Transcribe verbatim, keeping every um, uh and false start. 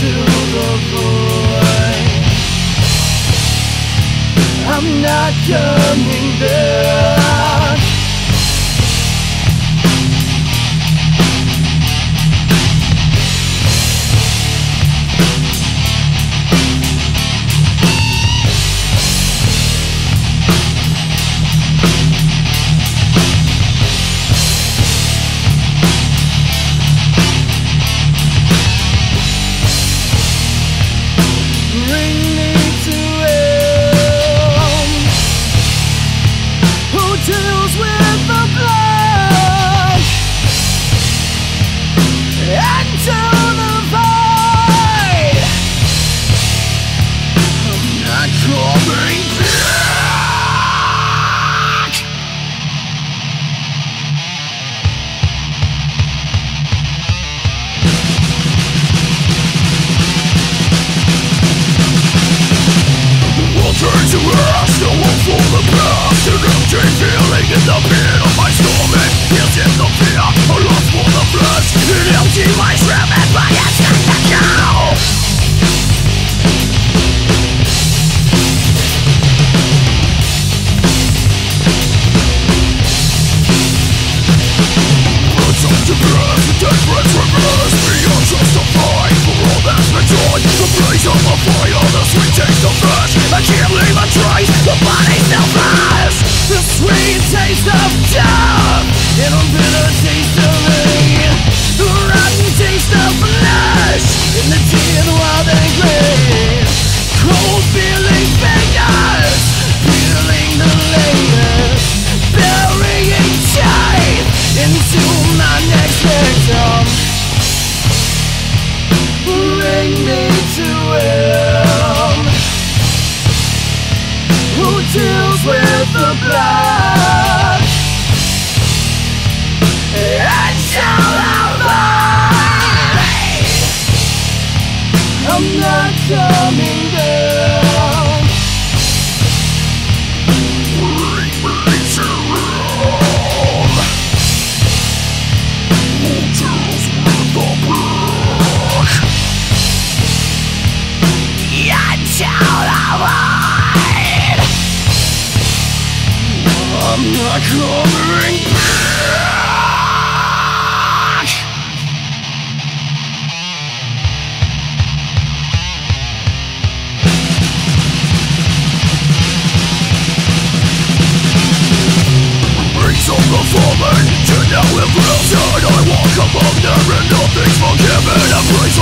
into the void. I'm not coming back. Among the and nothing's forgiven. I'm